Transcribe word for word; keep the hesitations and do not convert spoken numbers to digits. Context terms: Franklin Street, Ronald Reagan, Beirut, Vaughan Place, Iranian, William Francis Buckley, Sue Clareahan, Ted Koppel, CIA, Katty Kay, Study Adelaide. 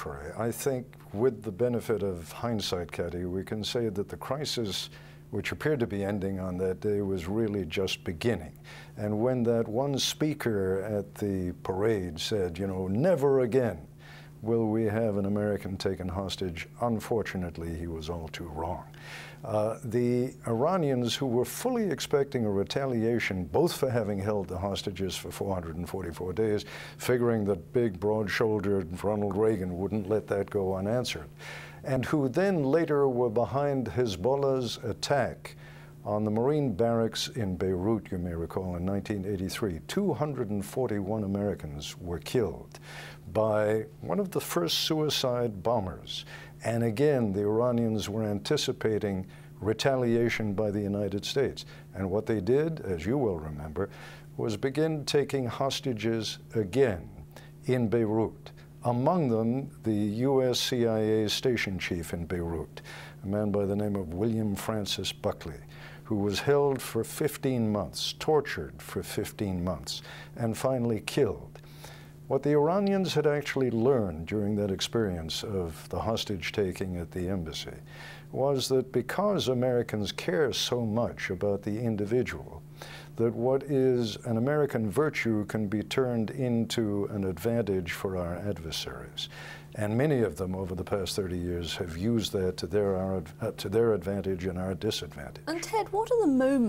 contrary, I think with the benefit of hindsight, Katty, we can say that the crisis which appeared to be ending on that day was really just beginning. And when that one speaker at the parade said, you know, never again will we have an American taken hostage, unfortunately, he was all too wrong. Uh, the Iranians, who were fully expecting a retaliation, both for having held the hostages for four hundred forty-four days, figuring that big, broad-shouldered Ronald Reagan wouldn't let that go unanswered, and who then later were behind Hezbollah's attack on the Marine barracks in Beirut, you may recall, in nineteen eighty-three. two hundred forty-one Americans were killed by one of the first suicide bombers. And again, the Iranians were anticipating retaliation by the United States. And what they did, as you will remember, was begin taking hostages again in Beirut. Among them, the U S C I A station chief in Beirut, a man by the name of William Francis Buckley, who was held for fifteen months, tortured for fifteen months, and finally killed. What the Iranians had actually learned during that experience of the hostage-taking at the embassy was that because Americans care so much about the individual, that what is an American virtue can be turned into an advantage for our adversaries. And many of them over the past thirty years have used that to their, our, uh, to their advantage and our disadvantage. And Ted, what are the moments